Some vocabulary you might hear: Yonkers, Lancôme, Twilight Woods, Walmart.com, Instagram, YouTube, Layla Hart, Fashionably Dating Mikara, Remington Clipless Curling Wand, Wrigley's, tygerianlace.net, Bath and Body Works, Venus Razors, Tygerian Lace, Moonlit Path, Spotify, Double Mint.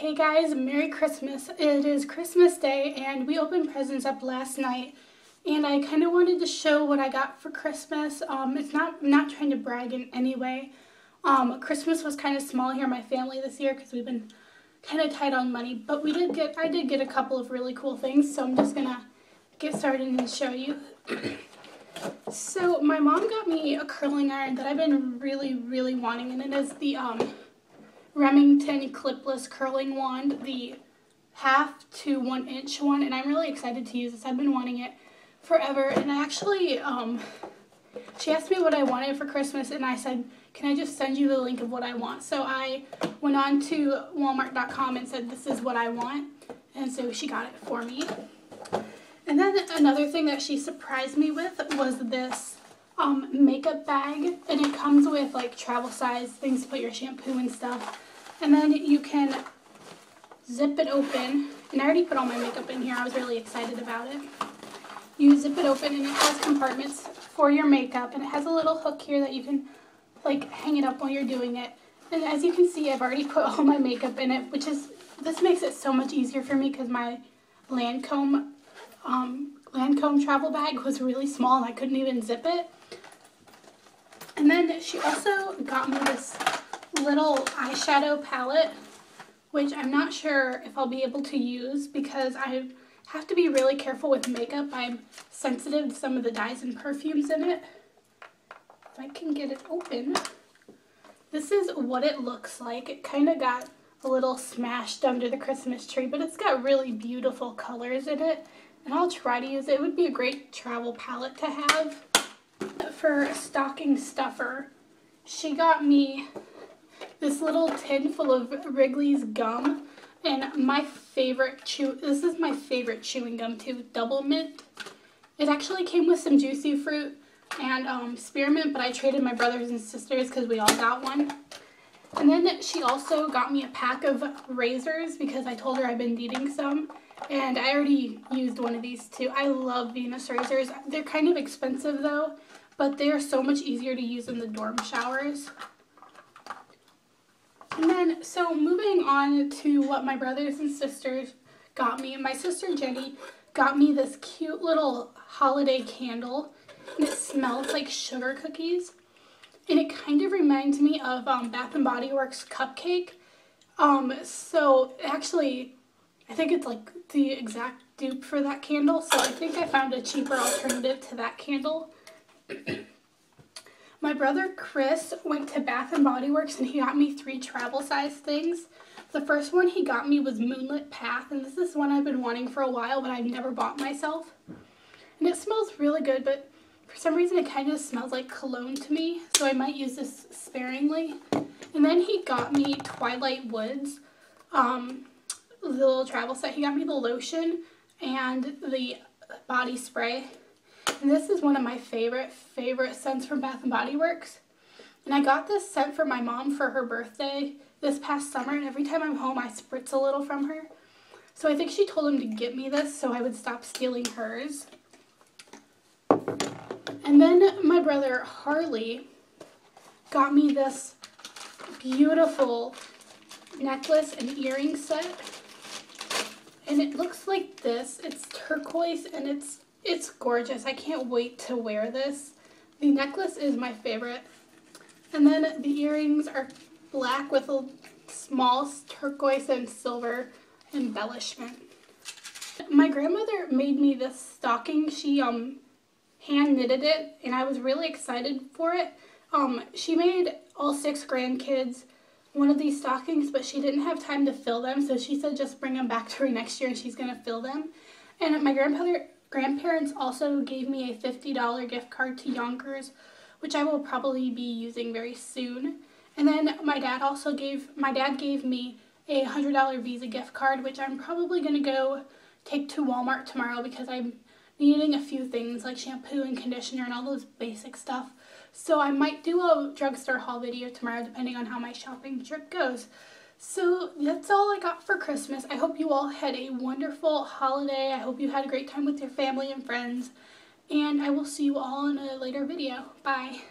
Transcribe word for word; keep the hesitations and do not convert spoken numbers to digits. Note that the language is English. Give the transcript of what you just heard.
Hey guys, Merry Christmas. It is Christmas Day and we opened presents up last night and I kind of wanted to show what I got for Christmas. Um, it's not, I'm not trying to brag in any way. Um, Christmas was kind of small here in my family this year because we've been kind of tight on money, but we did get, I did get a couple of really cool things, so I'm just going to get started and show you. So my mom got me a curling iron that I've been really, really wanting, and it is the um, Remington Clipless Curling Wand, the half to one inch one, and I'm really excited to use this. I've been wanting it forever, and I actually, um, she asked me what I wanted for Christmas, and I said, can I just send you the link of what I want? So I went on to Walmart dot com and said, this is what I want, and so she got it for me. And then another thing that she surprised me with was this um, makeup bag, and it comes with like travel size things to put your shampoo and stuff. And then you can zip it open, and I already put all my makeup in here. I was really excited about it. You zip it open, and it has compartments for your makeup, and it has a little hook here that you can like hang it up while you're doing it. And as you can see, I've already put all my makeup in it, which is, this makes it so much easier for me because my Lancôme, um, Lancôme travel bag was really small and I couldn't even zip it. And then she also got me this little eyeshadow palette, which I'm not sure if I'll be able to use because I have to be really careful with makeup. I'm sensitive to some of the dyes and perfumes in it. If I can get it open, this is what it looks like. It kind of got a little smashed under the Christmas tree, but it's got really beautiful colors in it, and I'll try to use it. It would be a great travel palette to have. For a stocking stuffer, she got me this little tin full of Wrigley's gum, and my favorite chew, this is my favorite chewing gum too, Double Mint. It actually came with some juicy fruit and um, spearmint, but I traded my brothers and sisters because we all got one. And then she also got me a pack of razors because I told her I've been needing some, and I already used one of these too. I love Venus razors. They're kind of expensive though, but they are so much easier to use in the dorm showers. And then, so moving on to what my brothers and sisters got me. My sister Jenny got me this cute little holiday candle, and it smells like sugar cookies. And it kind of reminds me of um, Bath and Body Works cupcake. Um, so actually, I think it's like the exact dupe for that candle. So I think I found a cheaper alternative to that candle. My brother Chris went to Bath and Body Works and he got me three travel size things. The first one he got me was Moonlit Path, and this is one I've been wanting for a while but I've never bought myself. And it smells really good, but for some reason it kind of smells like cologne to me, so I might use this sparingly. And then he got me Twilight Woods, um, the little travel set. He got me the lotion and the body spray. And this is one of my favorite, favorite scents from Bath and Body Works. And I got this scent for my mom for her birthday this past summer, and every time I'm home I spritz a little from her. So I think she told him to get me this so I would stop stealing hers. And then my brother Harley got me this beautiful necklace and earring set. And it looks like this. It's turquoise and it's It's gorgeous. I can't wait to wear this. The necklace is my favorite. And then the earrings are black with a small turquoise and silver embellishment. My grandmother made me this stocking. She um hand knitted it and I was really excited for it. Um, she made all six grandkids one of these stockings, but she didn't have time to fill them, so she said just bring them back to her next year and she's going to fill them. And my grandmother Grandparents also gave me a fifty dollar gift card to Yonkers, which I will probably be using very soon. And then my dad also gave, my dad gave me a one hundred dollar Visa gift card, which I'm probably going to go take to Walmart tomorrow because I'm needing a few things like shampoo and conditioner and all those basic stuff. So I might do a drugstore haul video tomorrow depending on how my shopping trip goes. So that's all I got for Christmas. I hope you all had a wonderful holiday. I hope you had a great time with your family and friends. And I will see you all in a later video. Bye.